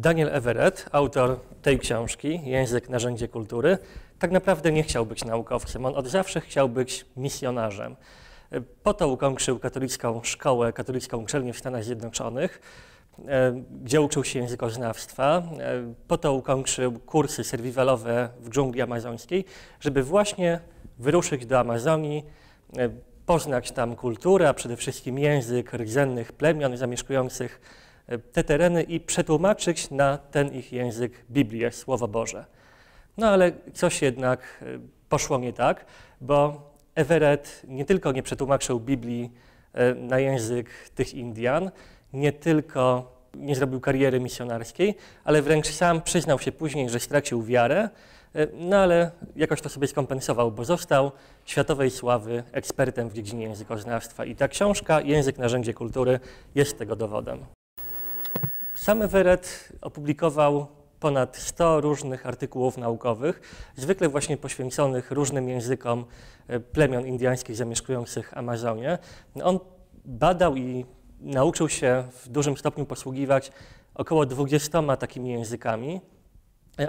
Daniel Everett, autor tej książki, Język, Narzędzie Kultury, tak naprawdę nie chciał być naukowcem. On od zawsze chciał być misjonarzem. Po to ukończył katolicką szkołę, katolicką uczelnię w Stanach Zjednoczonych, gdzie uczył się językoznawstwa. Po to ukończył kursy serwiwalowe w dżungli amazońskiej, żeby właśnie wyruszyć do Amazonii, poznać tam kulturę, a przede wszystkim język rdzennych plemion zamieszkujących te tereny i przetłumaczyć na ten ich język Biblię, Słowo Boże. No ale coś jednak poszło nie tak, bo Everett nie tylko nie przetłumaczył Biblii na język tych Indian, nie tylko nie zrobił kariery misjonarskiej, ale wręcz sam przyznał się później, że stracił wiarę, no ale jakoś to sobie skompensował, bo został światowej sławy ekspertem w dziedzinie językoznawstwa. I ta książka, Język, Narzędzie Kultury, jest tego dowodem. Sam Everett opublikował ponad 100 różnych artykułów naukowych, zwykle właśnie poświęconych różnym językom plemion indiańskich zamieszkujących Amazonię. On badał i nauczył się w dużym stopniu posługiwać około 20 takimi językami,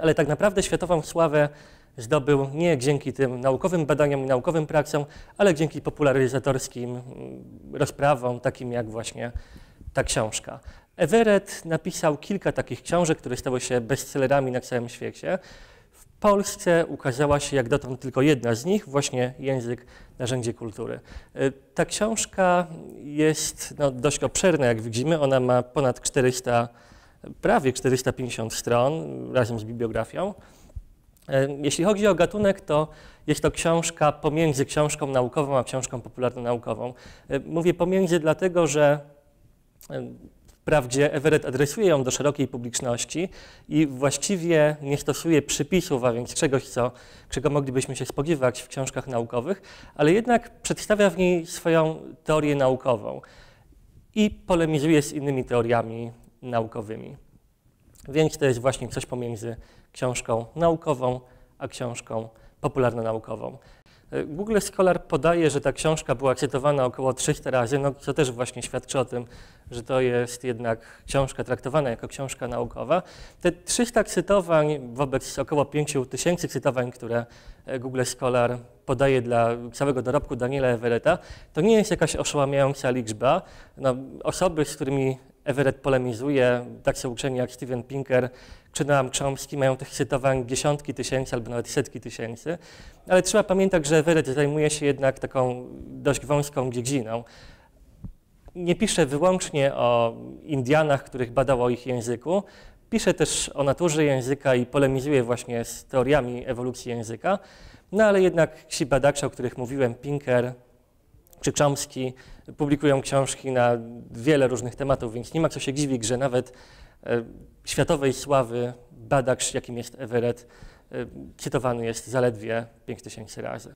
ale tak naprawdę światową sławę zdobył nie dzięki tym naukowym badaniom i naukowym praksom, ale dzięki popularyzatorskim rozprawom, takim jak właśnie ta książka. Everett napisał kilka takich książek, które stały się bestsellerami na całym świecie. W Polsce ukazała się jak dotąd tylko jedna z nich, właśnie Język, Narzędzie Kultury. Ta książka jest dość obszerna, jak widzimy. Ona ma ponad 400, prawie 450 stron razem z bibliografią. Jeśli chodzi o gatunek, to jest to książka pomiędzy książką naukową a książką popularno-naukową. Mówię pomiędzy dlatego, że wprawdzie Everett adresuje ją do szerokiej publiczności i właściwie nie stosuje przypisów, a więc czegoś, czego moglibyśmy się spodziewać w książkach naukowych, ale jednak przedstawia w niej swoją teorię naukową i polemizuje z innymi teoriami naukowymi. Więc to jest właśnie coś pomiędzy książką naukową a książką popularno-naukową. Google Scholar podaje, że ta książka była cytowana około 300 razy, co też właśnie świadczy o tym, że to jest jednak książka traktowana jako książka naukowa. Te 300 cytowań wobec około 5000 cytowań, które Google Scholar podaje dla całego dorobku Daniela Everetta, to nie jest jakaś oszałamiająca liczba. Osoby, z którymi Everett polemizuje, tacy uczeni jak Steven Pinker czy Noam Chomsky, mają tych cytowań dziesiątki tysięcy albo nawet setki tysięcy. Ale trzeba pamiętać, że Everett zajmuje się jednak taką dość wąską dziedziną. Nie pisze wyłącznie o Indianach, których badał, o ich języku. Pisze też o naturze języka i polemizuje właśnie z teoriami ewolucji języka. No ale jednak ci badacze, o których mówiłem, Pinker czy Chomsky, publikują książki na wiele różnych tematów, więc nie ma co się dziwić, że nawet światowej sławy badacz, jakim jest Everett, cytowany jest zaledwie 5000 razy.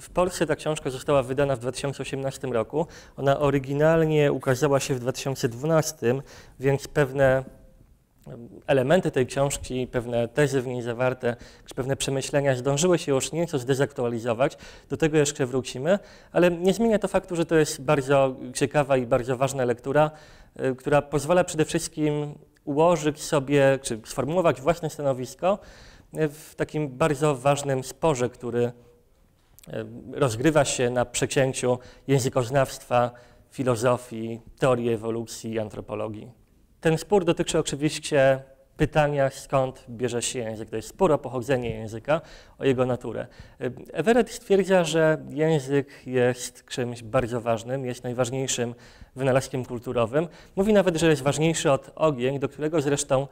W Polsce ta książka została wydana w 2018 roku. Ona oryginalnie ukazała się w 2012, więc pewne elementy tej książki, pewne tezy w niej zawarte, czy pewne przemyślenia zdążyły się już nieco zdezaktualizować. Do tego jeszcze wrócimy, ale nie zmienia to faktu, że to jest bardzo ciekawa i bardzo ważna lektura, która pozwala przede wszystkim ułożyć sobie, czy sformułować własne stanowisko w takim bardzo ważnym sporze, który rozgrywa się na przecięciu językoznawstwa, filozofii, teorii ewolucji i antropologii. Ten spór dotyczy oczywiście pytania, skąd bierze się język. To jest spór o pochodzenie języka, o jego naturę. Everett stwierdza, że język jest czymś bardzo ważnym, jest najważniejszym wynalazkiem kulturowym. Mówi nawet, że jest ważniejszy od ognia, do którego zresztą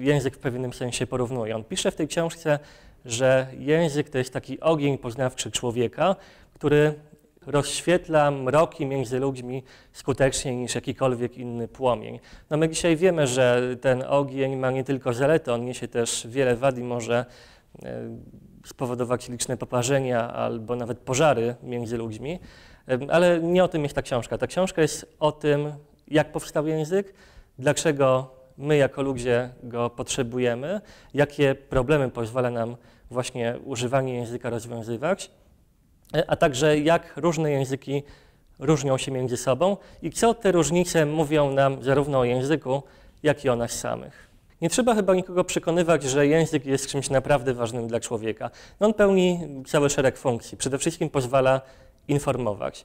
język w pewnym sensie porównuje. On pisze w tej książce, że język to jest taki ogień poznawczy człowieka, który rozświetla mroki między ludźmi skuteczniej niż jakikolwiek inny płomień. My dzisiaj wiemy, że ten ogień ma nie tylko zalety, on niesie też wiele wad i może spowodować liczne poparzenia albo nawet pożary między ludźmi, ale nie o tym jest ta książka. Ta książka jest o tym, jak powstał język, dlaczego my jako ludzie go potrzebujemy, jakie problemy pozwala nam właśnie używanie języka rozwiązywać, a także jak różne języki różnią się między sobą i co te różnice mówią nam zarówno o języku, jak i o nas samych. Nie trzeba chyba nikogo przekonywać, że język jest czymś naprawdę ważnym dla człowieka. No on pełni cały szereg funkcji. Przede wszystkim pozwala informować.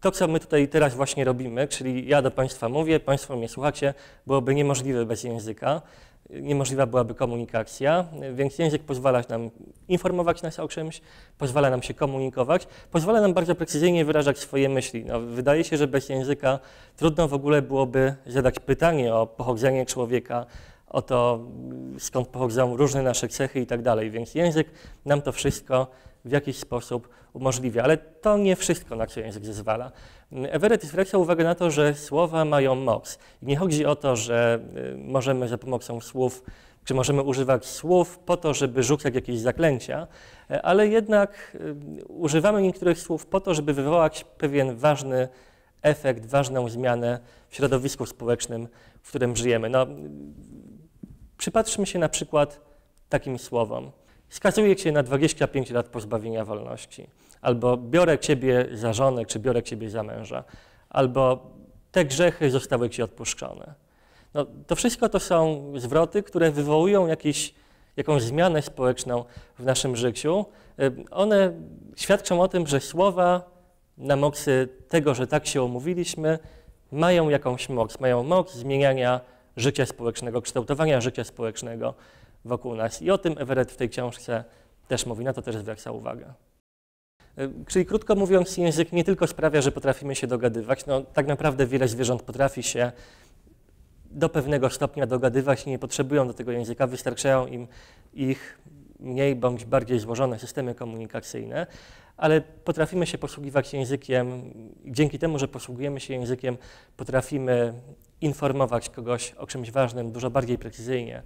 To, co my tutaj teraz właśnie robimy, czyli ja do Państwa mówię, Państwo mnie słuchacie, byłoby niemożliwe bez języka. Niemożliwa byłaby komunikacja, więc język pozwala nam informować nas o czymś, pozwala nam się komunikować, pozwala nam bardzo precyzyjnie wyrażać swoje myśli. No, wydaje się, że bez języka trudno w ogóle byłoby zadać pytanie o pochodzenie człowieka, o to, skąd pochodzą różne nasze cechy i tak dalej, więc język nam to wszystko w jakiś sposób umożliwia, ale to nie wszystko, na co język zezwala. Everett zwraca uwagę na to, że słowa mają moc. I nie chodzi o to, że możemy za pomocą słów, czy możemy używać słów po to, żeby rzucać jakieś zaklęcia, ale jednak używamy niektórych słów po to, żeby wywołać pewien ważny efekt, ważną zmianę w środowisku społecznym, w którym żyjemy. No, przypatrzmy się na przykład takim słowom. Skazuję cię na 25 lat pozbawienia wolności, albo biorę ciebie za żonę, czy biorę ciebie za męża, albo te grzechy zostały ci odpuszczone. No, to wszystko to są zwroty, które wywołują jakąś zmianę społeczną w naszym życiu. One świadczą o tym, że słowa na mocy tego, że tak się umówiliśmy, mają jakąś moc. Mają moc zmieniania życia społecznego, kształtowania życia społecznego wokół nas. I o tym Everett w tej książce też mówi, na to też zwraca uwagę. Czyli krótko mówiąc, język nie tylko sprawia, że potrafimy się dogadywać, no tak naprawdę wiele zwierząt potrafi się do pewnego stopnia dogadywać i nie potrzebują do tego języka, wystarczają im ich mniej bądź bardziej złożone systemy komunikacyjne, ale potrafimy się posługiwać językiem, dzięki temu, że posługujemy się językiem, potrafimy informować kogoś o czymś ważnym dużo bardziej precyzyjnie,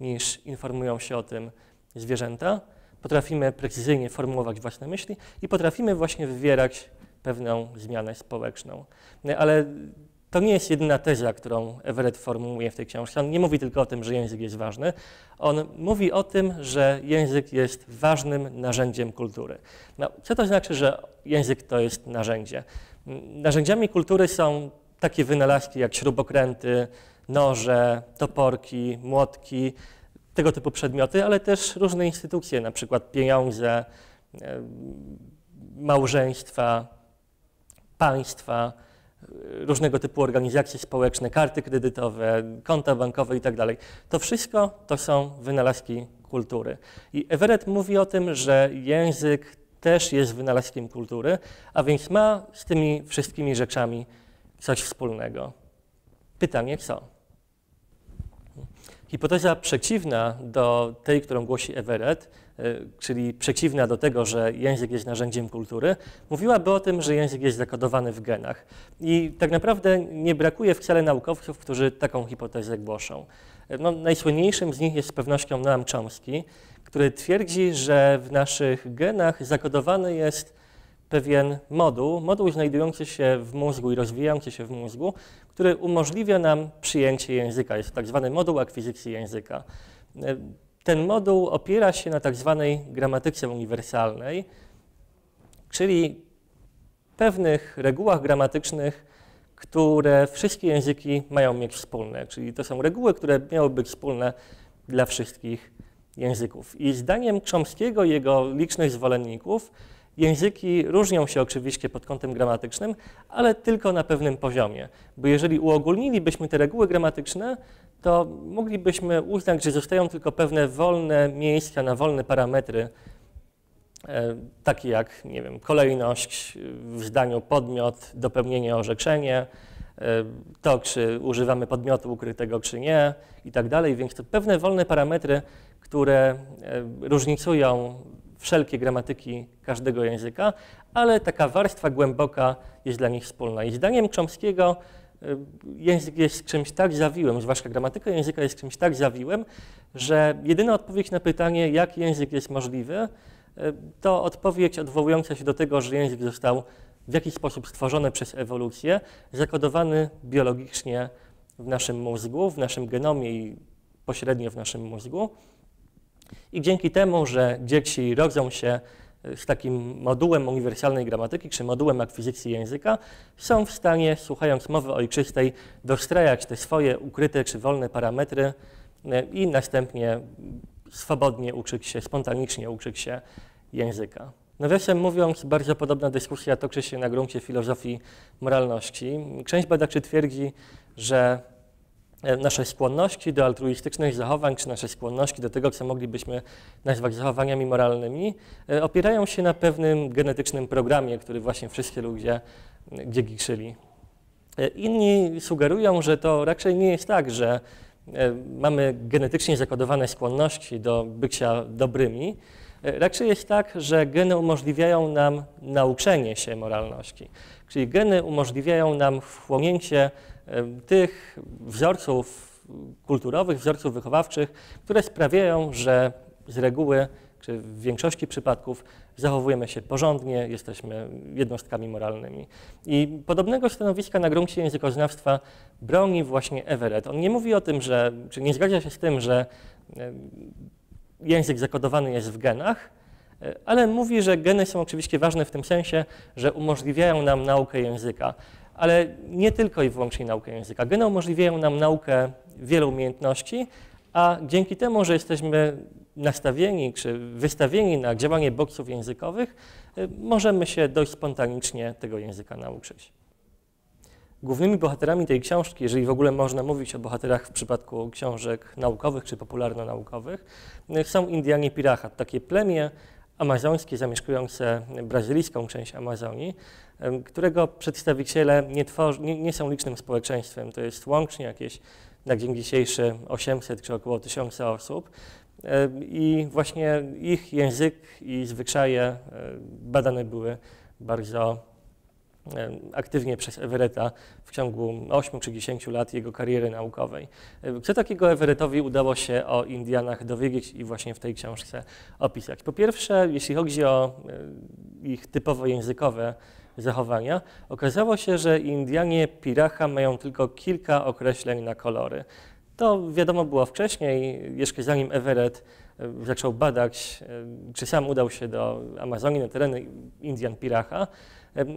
niż informują się o tym zwierzęta. Potrafimy precyzyjnie formułować własne myśli i potrafimy właśnie wywierać pewną zmianę społeczną. Ale to nie jest jedyna teza, którą Everett formułuje w tej książce. On nie mówi tylko o tym, że język jest ważny. On mówi o tym, że język jest ważnym narzędziem kultury. No, co to znaczy, że język to jest narzędzie? Narzędziami kultury są takie wynalazki jak śrubokręty, noże, toporki, młotki, tego typu przedmioty, ale też różne instytucje, na przykład pieniądze, małżeństwa, państwa, różnego typu organizacje społeczne, karty kredytowe, konta bankowe itd. To wszystko to są wynalazki kultury. I Everett mówi o tym, że język też jest wynalazkiem kultury, a więc ma z tymi wszystkimi rzeczami coś wspólnego. Pytanie co? Hipoteza przeciwna do tej, którą głosi Everett, czyli przeciwna do tego, że język jest narzędziem kultury, mówiłaby o tym, że język jest zakodowany w genach. I tak naprawdę nie brakuje wcale naukowców, którzy taką hipotezę głoszą. No, najsłynniejszym z nich jest z pewnością Noam Chomsky, który twierdzi, że w naszych genach zakodowany jest pewien moduł znajdujący się w mózgu i rozwijający się w mózgu, który umożliwia nam przyjęcie języka. Jest to tak zwany moduł akwizycji języka. Ten moduł opiera się na tak zwanej gramatyce uniwersalnej, czyli pewnych regułach gramatycznych, które wszystkie języki mają mieć wspólne. Czyli to są reguły, które miały być wspólne dla wszystkich języków. I zdaniem Chomskiego i jego licznych zwolenników, języki różnią się oczywiście pod kątem gramatycznym, ale tylko na pewnym poziomie, bo jeżeli uogólnilibyśmy te reguły gramatyczne, to moglibyśmy uznać, że zostają tylko pewne wolne miejsca na wolne parametry, takie jak, nie wiem, kolejność w zdaniu, podmiot, dopełnienie, orzeczenie, to czy używamy podmiotu ukrytego czy nie i tak dalej, więc to pewne wolne parametry, które różnicują wszelkie gramatyki każdego języka, ale taka warstwa głęboka jest dla nich wspólna. I zdaniem Chomskiego język jest czymś tak zawiłym, zwłaszcza gramatyka języka jest czymś tak zawiłym, że jedyna odpowiedź na pytanie, jak język jest możliwy, to odpowiedź odwołująca się do tego, że język został w jakiś sposób stworzony przez ewolucję, zakodowany biologicznie w naszym mózgu, w naszym genomie i pośrednio w naszym mózgu. I dzięki temu, że dzieci rodzą się z takim modułem uniwersalnej gramatyki, czy modułem akwizycji języka, są w stanie, słuchając mowy ojczystej, dostrajać te swoje ukryte czy wolne parametry i następnie swobodnie uczyć się, spontanicznie uczyć się języka. Nawiasem mówiąc, bardzo podobna dyskusja toczy się na gruncie filozofii moralności. Część badaczy twierdzi, że nasze skłonności do altruistycznych zachowań, czy nasze skłonności do tego, co moglibyśmy nazwać zachowaniami moralnymi, opierają się na pewnym genetycznym programie, który właśnie wszyscy ludzie dziedziczyli. Inni sugerują, że to raczej nie jest tak, że mamy genetycznie zakodowane skłonności do bycia dobrymi. Raczej jest tak, że geny umożliwiają nam nauczenie się moralności, czyli geny umożliwiają nam wchłonięcie tych wzorców kulturowych, wzorców wychowawczych, które sprawiają, że z reguły, czy w większości przypadków zachowujemy się porządnie, jesteśmy jednostkami moralnymi. I podobnego stanowiska na gruncie językoznawstwa broni właśnie Everett. On nie mówi o tym, że, czy nie zgadza się z tym, że język zakodowany jest w genach, ale mówi, że geny są oczywiście ważne w tym sensie, że umożliwiają nam naukę języka. Ale nie tylko i wyłącznie naukę języka. Geny umożliwiają nam naukę wielu umiejętności, a dzięki temu, że jesteśmy nastawieni czy wystawieni na działanie bodźców językowych, możemy się dość spontanicznie tego języka nauczyć. Głównymi bohaterami tej książki, jeżeli w ogóle można mówić o bohaterach w przypadku książek naukowych czy popularno-naukowych, są Indianie Piraha, takie plemię amazońskie zamieszkujące brazylijską część Amazonii, którego przedstawiciele nie są licznym społeczeństwem. To jest łącznie jakieś na dzień dzisiejszy 800 czy około 1000 osób. I właśnie ich język i zwyczaje badane były bardzo aktywnie przez Everetta w ciągu 8 czy 10 lat jego kariery naukowej. Co takiego Everettowi udało się o Indianach dowiedzieć i właśnie w tej książce opisać? Po pierwsze, jeśli chodzi o ich typowo językowe zachowania, okazało się, że Indianie Piraha mają tylko kilka określeń na kolory. To wiadomo było wcześniej, jeszcze zanim Everett zaczął badać, czy sam udał się do Amazonii na tereny Indian Piraha,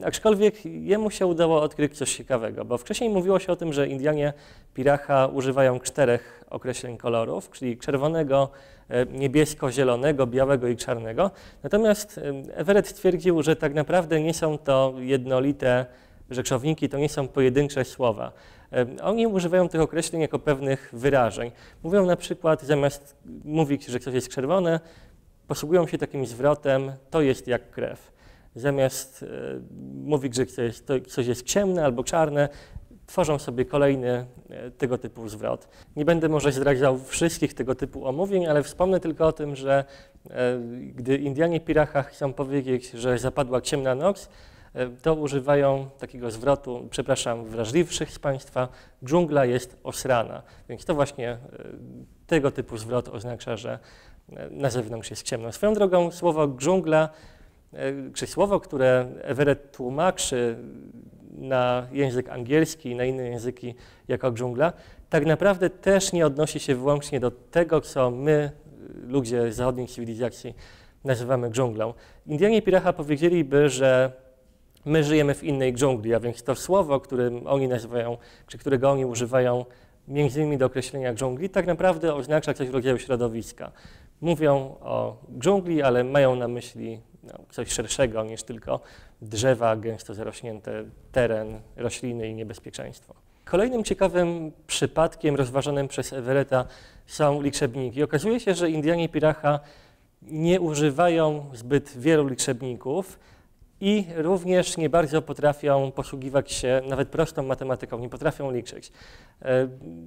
aczkolwiek jemu się udało odkryć coś ciekawego, bo wcześniej mówiło się o tym, że Indianie Piraha używają 4 określeń kolorów, czyli czerwonego, niebiesko-zielonego, białego i czarnego. Natomiast Everett stwierdził, że tak naprawdę nie są to jednolite rzeczowniki, to nie są pojedyncze słowa. Oni używają tych określeń jako pewnych wyrażeń. Mówią na przykład, zamiast mówić, że coś jest czerwone, posługują się takim zwrotem, to jest jak krew. Zamiast mówić, że coś jest ciemne albo czarne, tworzą sobie kolejny tego typu zwrot. Nie będę może zdradzał wszystkich tego typu omówień, ale wspomnę tylko o tym, że gdy Indianie Piraha chcą powiedzieć, że zapadła ciemna noc, to używają takiego zwrotu, przepraszam, wrażliwszych z Państwa, dżungla jest osrana. Więc to właśnie tego typu zwrot oznacza, że na zewnątrz jest ciemno. Swoją drogą słowo dżungla, czy słowo, które Everett tłumaczy na język angielski i na inne języki jako dżungla, tak naprawdę też nie odnosi się wyłącznie do tego, co my, ludzie zachodniej cywilizacji, nazywamy dżunglą. Indianie Piraha powiedzieliby, że my żyjemy w innej dżungli, a więc to słowo, którym oni nazywają, czy którego oni używają między innymi do określenia dżungli, tak naprawdę oznacza coś w rodzaju środowiska. Mówią o dżungli, ale mają na myśli coś szerszego niż tylko drzewa, gęsto zarośnięte, teren, rośliny i niebezpieczeństwo. Kolejnym ciekawym przypadkiem rozważanym przez Everetta są liczebniki. Okazuje się, że Indianie Piraha nie używają zbyt wielu liczebników, i również nie bardzo potrafią posługiwać się nawet prostą matematyką, nie potrafią liczyć.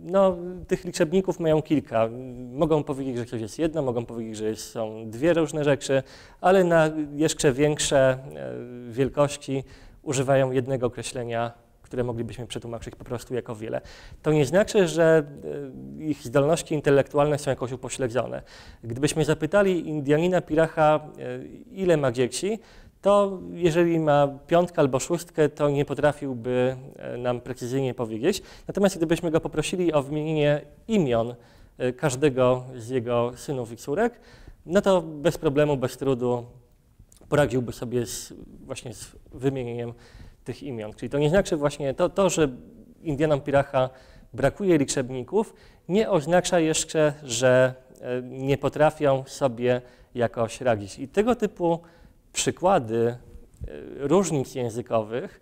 No, tych liczebników mają kilka. Mogą powiedzieć, że coś jest jedno, mogą powiedzieć, że są 2 różne rzeczy, ale na jeszcze większe wielkości używają jednego określenia, które moglibyśmy przetłumaczyć po prostu jako wiele. To nie znaczy, że ich zdolności intelektualne są jakoś upośledzone. Gdybyśmy zapytali Indianina Piraha, ile ma dzieci, to jeżeli ma 5 albo 6, to nie potrafiłby nam precyzyjnie powiedzieć. Natomiast gdybyśmy go poprosili o wymienienie imion każdego z jego synów i córek, no to bez problemu, bez trudu poradziłby sobie właśnie z wymienieniem tych imion. Czyli to nie znaczy właśnie to, że Indianom Piraha brakuje liczebników, nie oznacza jeszcze, że nie potrafią sobie jakoś radzić. I tego typu przykłady różnic językowych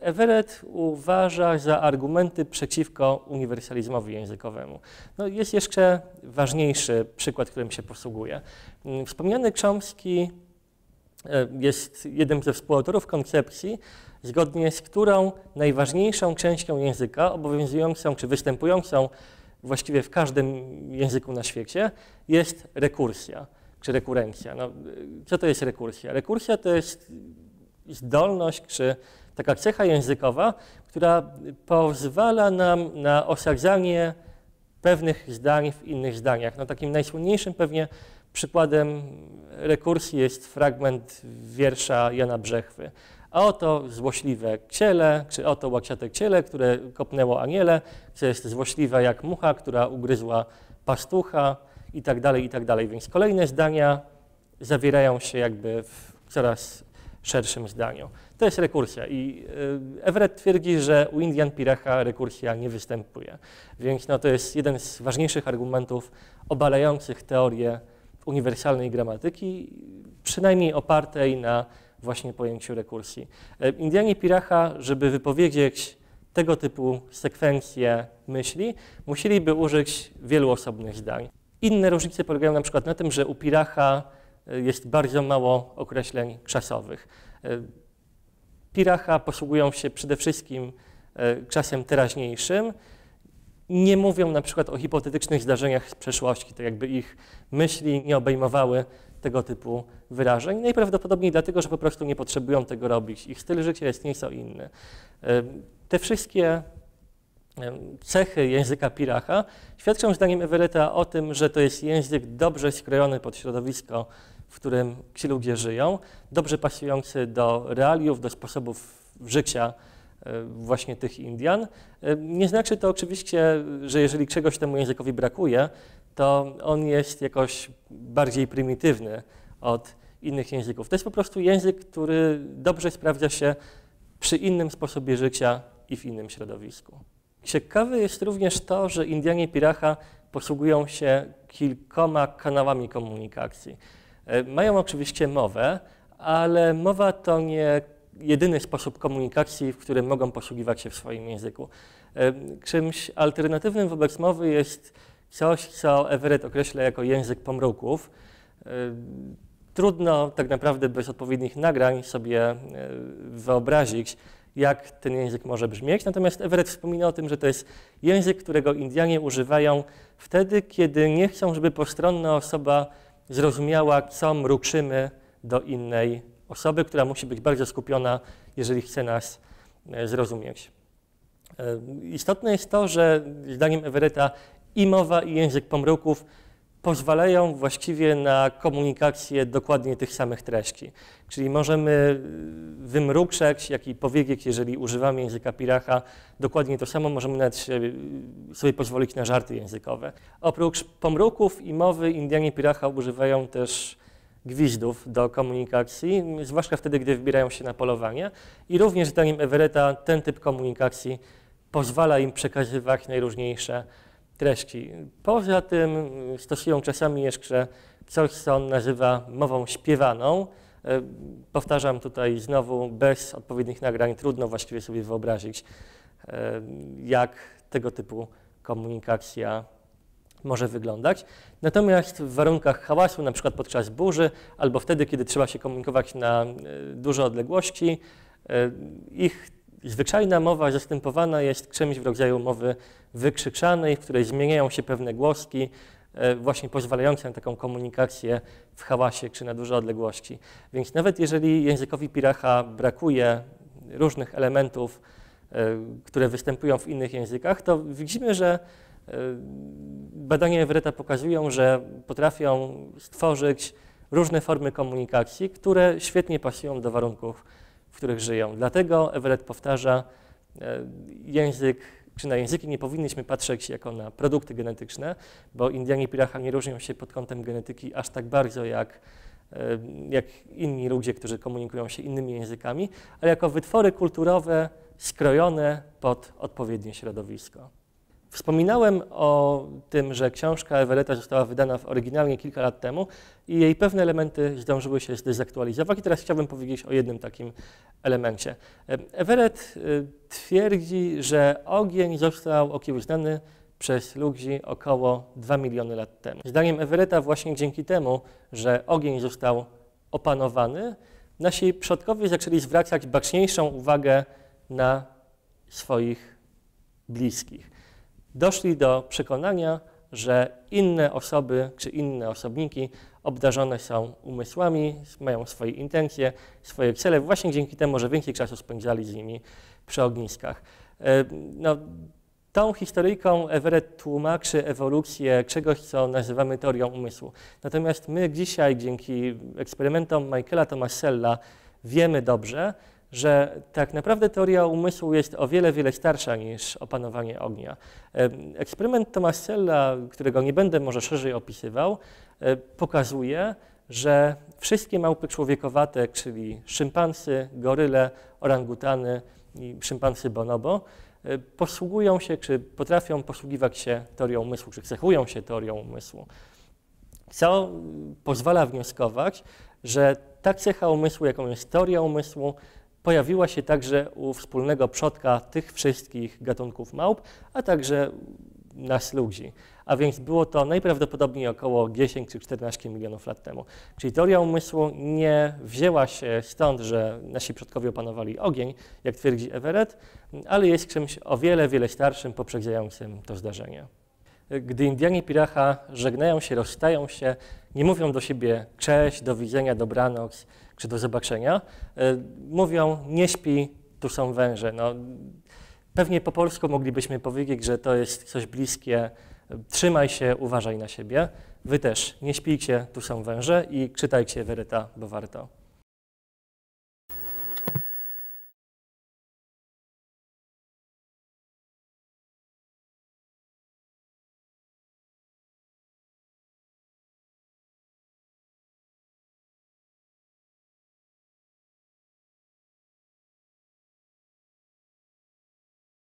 Everett uważa za argumenty przeciwko uniwersalizmowi językowemu. No, jest jeszcze ważniejszy przykład, którym się posługuje. Wspomniany Chomsky jest jednym ze współautorów koncepcji, zgodnie z którą najważniejszą częścią języka obowiązującą czy występującą właściwie w każdym języku na świecie jest rekursja czy rekurencja. No, co to jest rekursja? Rekursja to jest zdolność czy taka cecha językowa, która pozwala nam na osadzanie pewnych zdań w innych zdaniach. No, takim najsłynniejszym pewnie przykładem rekursji jest fragment wiersza Jana Brzechwy. A oto złośliwe ciele, czy oto łaciate ciele, które kopnęło aniele, co jest złośliwe jak mucha, która ugryzła pastucha i tak dalej, i tak dalej. Więc kolejne zdania zawierają się jakby w coraz szerszym zdaniu. To jest rekursja i Everett twierdzi, że u Indian Piraha rekursja nie występuje. Więc no, to jest jeden z ważniejszych argumentów obalających teorię uniwersalnej gramatyki, przynajmniej opartej na właśnie pojęciu rekursji. Indianie Piraha, żeby wypowiedzieć tego typu sekwencję myśli, musieliby użyć wielu osobnych zdań. Inne różnice polegają na przykład na tym, że u Piraha jest bardzo mało określeń czasowych. Piraha posługują się przede wszystkim czasem teraźniejszym. Nie mówią na przykład o hipotetycznych zdarzeniach z przeszłości, to jakby ich myśli nie obejmowały tego typu wyrażeń. Najprawdopodobniej dlatego, że po prostu nie potrzebują tego robić. Ich styl życia jest nieco inny. Te wszystkie cechy języka Piraha świadczą zdaniem Everetta o tym, że to jest język dobrze skrojony pod środowisko, w którym ci ludzie żyją, dobrze pasujący do realiów, do sposobów życia właśnie tych Indian. Nie znaczy to oczywiście, że jeżeli czegoś temu językowi brakuje, to on jest jakoś bardziej prymitywny od innych języków. To jest po prostu język, który dobrze sprawdza się przy innym sposobie życia i w innym środowisku. Ciekawe jest również to, że Indianie Piraha posługują się kilkoma kanałami komunikacji. Mają oczywiście mowę, ale mowa to nie jedyny sposób komunikacji, w którym mogą posługiwać się w swoim języku. Czymś alternatywnym wobec mowy jest coś, co Everett określa jako język pomruków. Trudno tak naprawdę bez odpowiednich nagrań sobie wyobrazić, jak ten język może brzmieć. Natomiast Everett wspomina o tym, że to jest język, którego Indianie używają wtedy, kiedy nie chcą, żeby postronna osoba zrozumiała, co mruczymy do innej osoby, która musi być bardzo skupiona, jeżeli chce nas zrozumieć. Istotne jest to, że zdaniem Everetta i mowa, i język pomruków pozwalają właściwie na komunikację dokładnie tych samych treści. Czyli możemy wymruczeć, jak i powiedzieć, jeżeli używamy języka Piraha, dokładnie to samo, możemy nawet sobie pozwolić na żarty językowe. Oprócz pomruków i mowy Indianie Piraha używają też gwizdów do komunikacji, zwłaszcza wtedy, gdy wybierają się na polowanie. I również zdaniem Everetta ten typ komunikacji pozwala im przekazywać najróżniejsze treści. Poza tym stosują czasami jeszcze coś, co on nazywa mową śpiewaną. Powtarzam tutaj znowu, bez odpowiednich nagrań trudno właściwie sobie wyobrazić, jak tego typu komunikacja może wyglądać. Natomiast w warunkach hałasu, na przykład podczas burzy, albo wtedy, kiedy trzeba się komunikować na duże odległości, ich zwyczajna mowa zastępowana jest czymś w rodzaju mowy wykrzyczanej, w której zmieniają się pewne głoski, właśnie pozwalające na taką komunikację w hałasie czy na duże odległości. Więc nawet jeżeli językowi Piraha brakuje różnych elementów, które występują w innych językach, to widzimy, że badania Everetta pokazują, że potrafią stworzyć różne formy komunikacji, które świetnie pasują do warunków, w których żyją. Dlatego Everett powtarza, na języki nie powinniśmy patrzeć jako na produkty genetyczne, bo Indianie Piraha nie różnią się pod kątem genetyki aż tak bardzo jak jak inni ludzie, którzy komunikują się innymi językami, ale jako wytwory kulturowe skrojone pod odpowiednie środowisko. Wspominałem o tym, że książka Everetta została wydana oryginalnie kilka lat temu i jej pewne elementy zdążyły się zdezaktualizować. I teraz chciałbym powiedzieć o jednym takim elemencie. Everett twierdzi, że ogień został okiełznany przez ludzi około 2 miliony lat temu. Zdaniem Everetta właśnie dzięki temu, że ogień został opanowany, nasi przodkowie zaczęli zwracać baczniejszą uwagę na swoich bliskich. Doszli do przekonania, że inne osoby czy inne osobniki obdarzone są umysłami, mają swoje intencje, swoje cele, właśnie dzięki temu, że więcej czasu spędzali z nimi przy ogniskach. No, tą historyjką Everett tłumaczy ewolucję czegoś, co nazywamy teorią umysłu. Natomiast my dzisiaj dzięki eksperymentom Michaela Tomasella wiemy dobrze, że tak naprawdę teoria umysłu jest o wiele, wiele starsza niż opanowanie ognia. Eksperyment Tomasella, którego nie będę może szerzej opisywał, pokazuje, że wszystkie małpy człowiekowate, czyli szympansy, goryle, orangutany i szympansy bonobo, posługują się, czy potrafią posługiwać się teorią umysłu, czy cechują się teorią umysłu, co pozwala wnioskować, że ta cecha umysłu, jaką jest teoria umysłu, pojawiła się także u wspólnego przodka tych wszystkich gatunków małp, a także nas ludzi. A więc było to najprawdopodobniej około 10 czy 14 milionów lat temu. Czyli teoria umysłu nie wzięła się stąd, że nasi przodkowie opanowali ogień, jak twierdzi Everett, ale jest czymś o wiele, wiele starszym, poprzedzającym to zdarzenie. Gdy Indianie Piraha żegnają się, rozstają się, nie mówią do siebie cześć, do widzenia, dobranoc czy do zobaczenia, mówią nie śpi, tu są węże. No, pewnie po polsku moglibyśmy powiedzieć, że to jest coś bliskie trzymaj się, uważaj na siebie. Wy też nie śpijcie, tu są węże i czytajcie Everetta, bo warto.